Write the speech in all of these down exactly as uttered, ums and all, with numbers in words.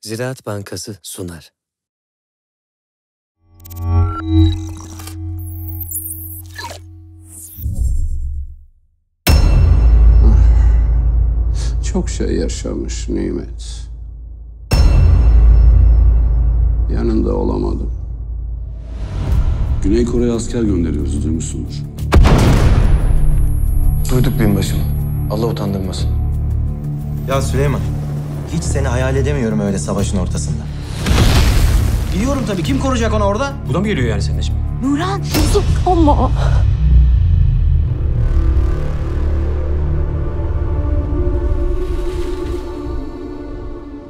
Ziraat Bankası sunar. Çok şey yaşamış Nimet. Yanında olamadım. Güney Kore'ye asker gönderiyoruz, duymuşsundur. Duyduk binbaşım. Allah utandırmasın. Ya Süleyman, hiç seni hayal edemiyorum öyle savaşın ortasında. Biliyorum tabii, kim koruyacak onu orada? Bu da mı geliyor yani seninle şimdi? Nuran, kızım, Allah!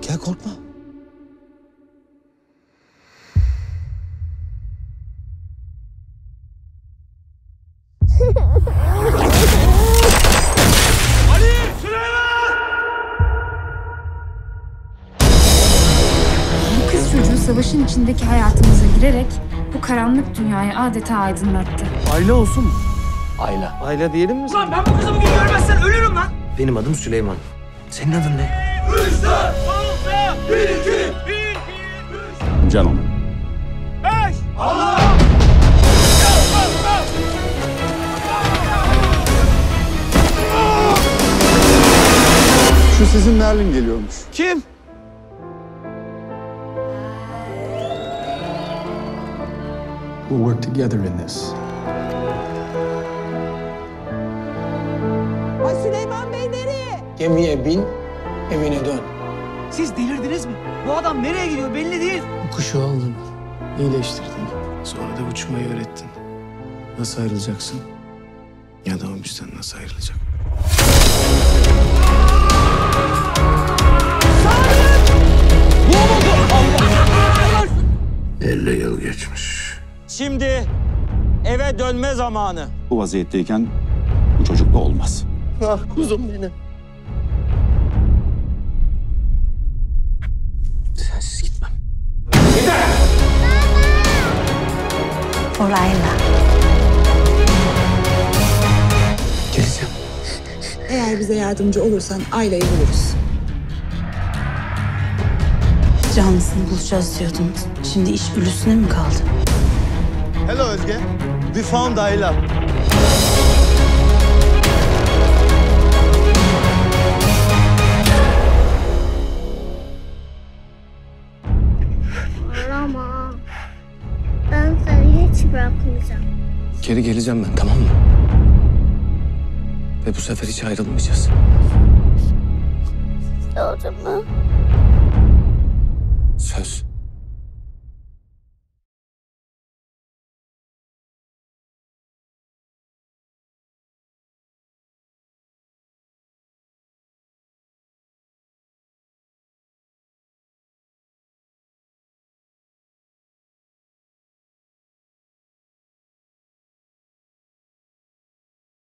Gel, korkma. Savaşın içindeki hayatımıza girerek bu karanlık dünyayı adeta aydınlattı. Ayla olsun mu? Ayla. Ayla diyelim mi? Lan ben bu kızı bugün görmezsen ölürüm lan! Benim adım Süleyman. Senin adın ne? üç, dört, altı, bir, iki, bir, iki, üç, canım. beş, Allah! Şu sizin Nerlin geliyormuş. Kim? We'll work together in this. Ay Süleyman Bey nereye? Gemiye bin, evine dön. Siz delirdiniz mi? Bu adam nereye gidiyor belli değil. Bu kuşu aldın, iyileştirdin. Sonra da uçmayı öğrettin. Nasıl ayrılacaksın? Ya da o bizden nasıl ayrılacak? Sağlık! Ne oldu? Allah! elli yıl geçmiş. Şimdi eve dönme zamanı. Bu vaziyetteyken bu çocukla olmaz. Ah kuzum benim. Sensiz gitmem. Gider! Orayla. Geleceğim. Eğer bize yardımcı olursan Ayla'yı buluruz. Canlısını bulacağız diyordunuz. Şimdi iş ölüsüne mi kaldı? Hello, Özge. We found Ayla. Arama. Ben seni hiç bırakmayacağım. Geri geleceğim ben, tamam mı? Ve bu sefer hiç ayrılmayacağız. Doğru mu?